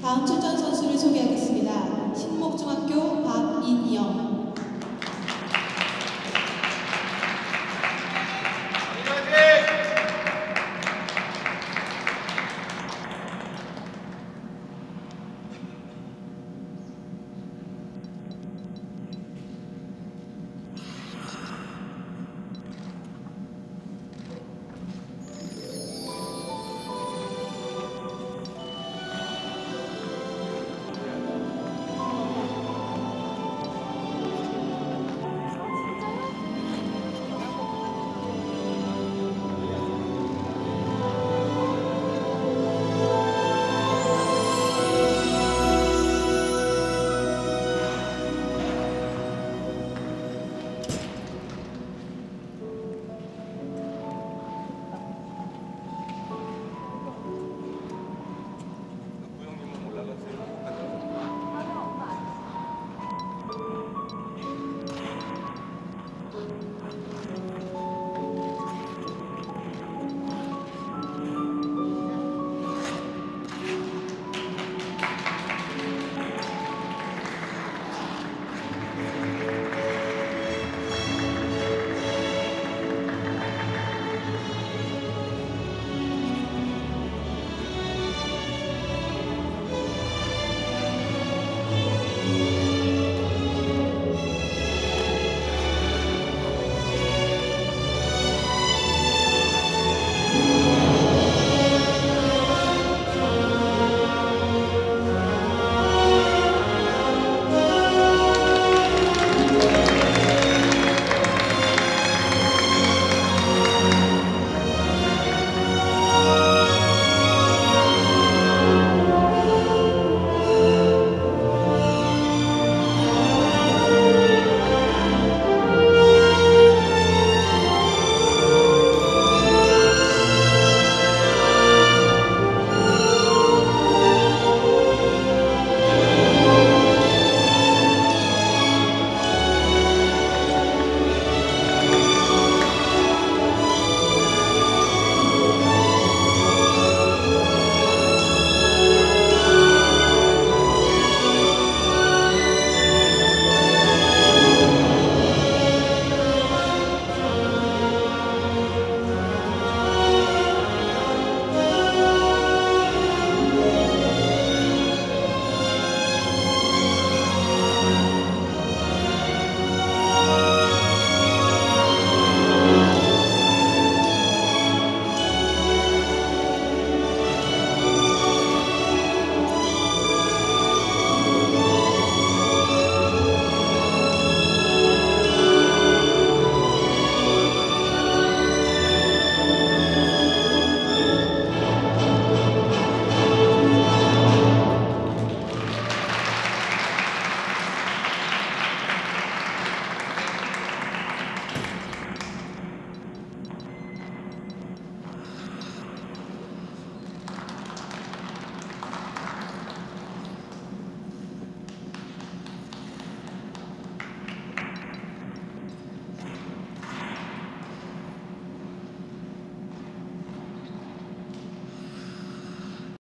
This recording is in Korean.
다음 출전 선수를 소개하겠습니다. 신목중학교 박인영.